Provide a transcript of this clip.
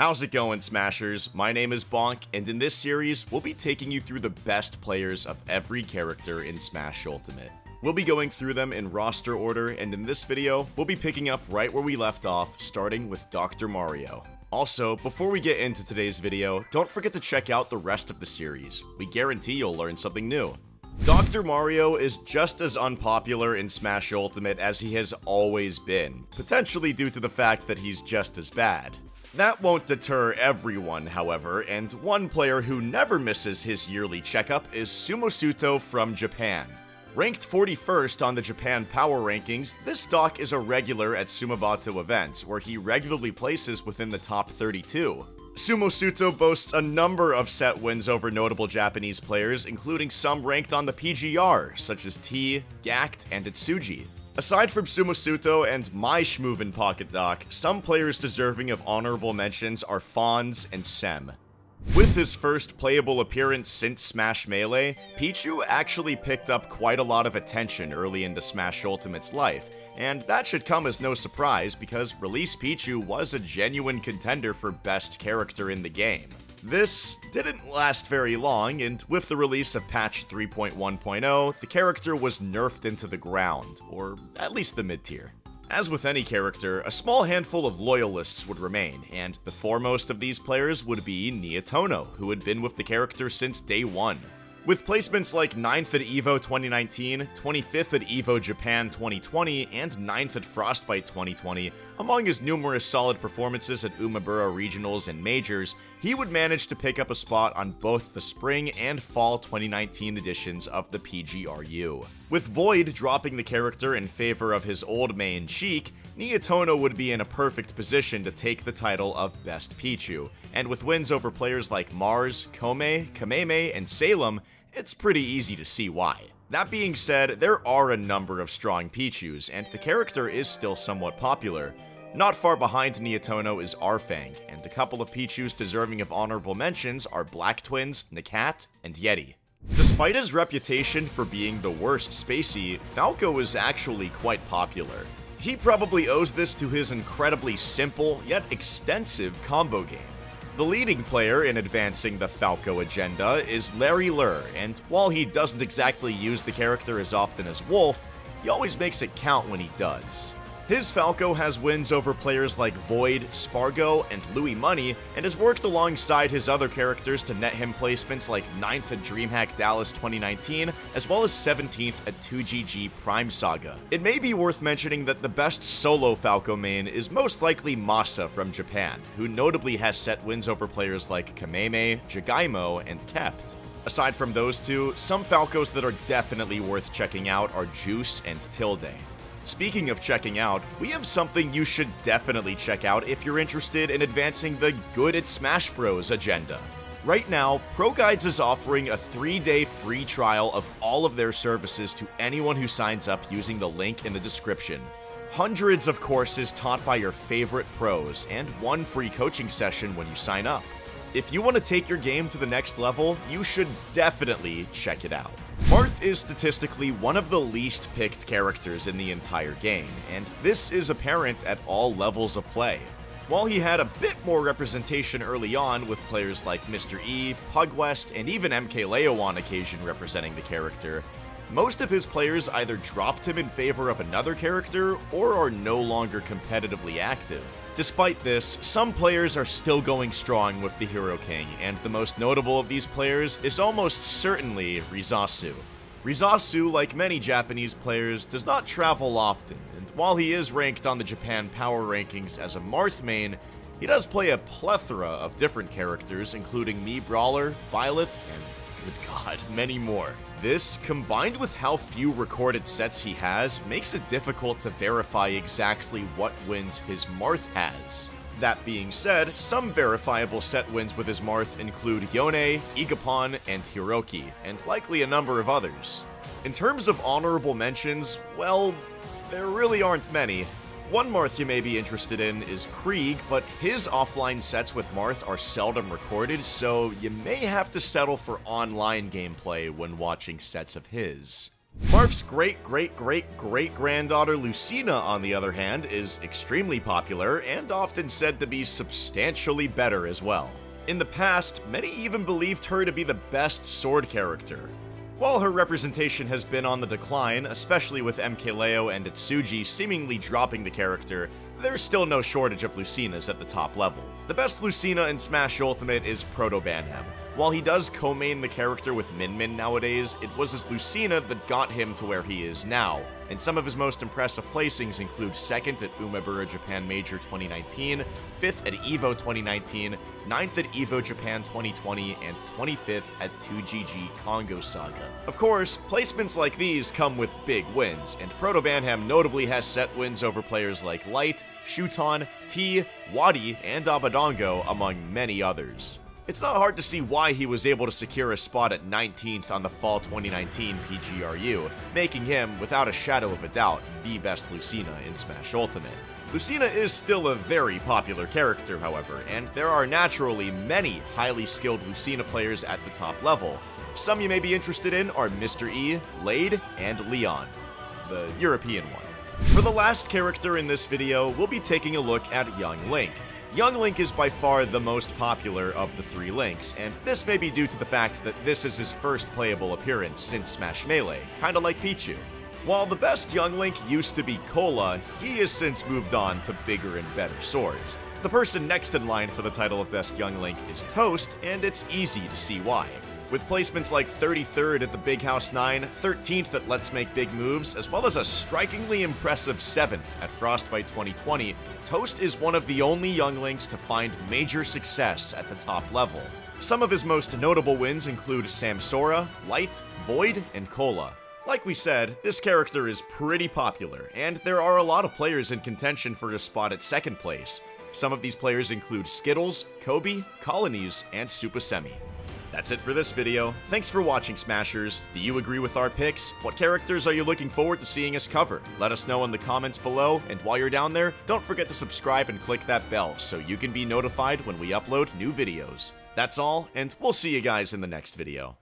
How's it going, Smashers? My name is Bonk, and in this series, we'll be taking you through the best players of every character in Smash Ultimate. We'll be going through them in roster order, and in this video, we'll be picking up right where we left off, starting with Dr. Mario. Also, before we get into today's video, don't forget to check out the rest of the series. We guarantee you'll learn something new. Dr. Mario is just as unpopular in Smash Ultimate as he has always been, potentially due to the fact that he's just as bad. That won't deter everyone, however, and one player who never misses his yearly checkup is Sumosuto from Japan. Ranked 41st on the Japan Power Rankings, this doc is a regular at Sumabato events, where he regularly places within the top 32. Sumosuto boasts a number of set wins over notable Japanese players, including some ranked on the PGR, such as T, Gact, and Itsuji. Aside from Sumosuto and my Shmoovin Pocket Doc, some players deserving of honorable mentions are Fonz and SEM. With his first playable appearance since Smash Melee, Pichu actually picked up quite a lot of attention early into Smash Ultimate's life, and that should come as no surprise because Release Pichu was a genuine contender for best character in the game. This didn't last very long, and with the release of patch 3.1.0, the character was nerfed into the ground, or at least the mid-tier. As with any character, a small handful of loyalists would remain, and the foremost of these players would be Niitono, who had been with the character since day one. With placements like 9th at EVO 2019, 25th at EVO Japan 2020, and 9th at Frostbite 2020, among his numerous solid performances at Umabura Regionals and Majors, he would manage to pick up a spot on both the Spring and Fall 2019 editions of the PGRU. With Void dropping the character in favor of his old main Sheik, Niitono would be in a perfect position to take the title of Best Pichu, and with wins over players like Mars, Kome, Kameme, and Salem, it's pretty easy to see why. That being said, there are a number of strong Pichus, and the character is still somewhat popular. Not far behind Niitono is Arfang, and a couple of Pichus deserving of honorable mentions are Black Twins, Nakat, and Yeti. Despite his reputation for being the worst spacey, Falco is actually quite popular. He probably owes this to his incredibly simple, yet extensive combo game. The leading player in advancing the Falco agenda is Larry Lur, and while he doesn't exactly use the character as often as Wolf, he always makes it count when he does. His Falco has wins over players like Void, Spargo, and Louis Money, and has worked alongside his other characters to net him placements like 9th at DreamHack Dallas 2019, as well as 17th at 2GG Prime Saga. It may be worth mentioning that the best solo Falco main is most likely Masa from Japan, who notably has set wins over players like Kameme, Jagaimo, and Kept. Aside from those two, some Falcos that are definitely worth checking out are Juice and Tilde. Speaking of checking out, we have something you should definitely check out if you're interested in advancing the Good at Smash Bros agenda. Right now, ProGuides is offering a 3-day free trial of all of their services to anyone who signs up using the link in the description. Hundreds of courses taught by your favorite pros, and one free coaching session when you sign up. If you want to take your game to the next level, you should definitely check it out. Marth is statistically one of the least picked characters in the entire game, and this is apparent at all levels of play. While he had a bit more representation early on with players like Mr. E, Pugwest, and even MKLeo on occasion representing the character, most of his players either dropped him in favor of another character or are no longer competitively active. Despite this, some players are still going strong with the Hero King, and the most notable of these players is almost certainly Rizasu. Rizasu, like many Japanese players, does not travel often, and while he is ranked on the Japan Power Rankings as a Marth main, he does play a plethora of different characters, including Mii Brawler, Byleth, and, good god, many more. This, combined with how few recorded sets he has, makes it difficult to verify exactly what wins his Marth has. That being said, some verifiable set wins with his Marth include Yone, Igapon, and Hiroki, and likely a number of others. In terms of honorable mentions, well, there really aren't many. One Marth you may be interested in is Krieg, but his offline sets with Marth are seldom recorded, so you may have to settle for online gameplay when watching sets of his. Marth's great-great-great-great-granddaughter Lucina, on the other hand, is extremely popular and often said to be substantially better as well. In the past, many even believed her to be the best sword character. While her representation has been on the decline, especially with MKLeo and Itsuji seemingly dropping the character, there's still no shortage of Lucinas at the top level. The best Lucina in Smash Ultimate is Protobanham. While he does co-main the character with Min Min nowadays, it was his Lucina that got him to where he is now, and some of his most impressive placings include 2nd at Umabura Japan Major 2019, 5th at EVO 2019, 9th at EVO Japan 2020, and 25th at 2GG Congo Saga. Of course, placements like these come with big wins, and Protobanham notably has set wins over players like Light, Shuton, T, Wadi, and Abadongo, among many others. It's not hard to see why he was able to secure a spot at 19th on the Fall 2019 PGRU, making him, without a shadow of a doubt, the best Lucina in Smash Ultimate. Lucina is still a very popular character, however, and there are naturally many highly skilled Lucina players at the top level. Some you may be interested in are Mr. E, Lade, and Leon, the European one. For the last character in this video, we'll be taking a look at Young Link. Young Link is by far the most popular of the three Links, and this may be due to the fact that this is his first playable appearance since Smash Melee, kinda like Pichu. While the best Young Link used to be Cola, he has since moved on to bigger and better swords. The person next in line for the title of best Young Link is Toast, and it's easy to see why. With placements like 33rd at the Big House 9, 13th at Let's Make Big Moves, as well as a strikingly impressive 7th at Frostbite 2020, Toast is one of the only Young Links to find major success at the top level. Some of his most notable wins include Samsora, Light, Void, and Cola. Like we said, this character is pretty popular, and there are a lot of players in contention for a spot at second place. Some of these players include Skittles, Kobe, Colonies, and Supasemi. That's it for this video. Thanks for watching, Smashers. Do you agree with our picks? What characters are you looking forward to seeing us cover? Let us know in the comments below, and while you're down there, don't forget to subscribe and click that bell so you can be notified when we upload new videos. That's all, and we'll see you guys in the next video.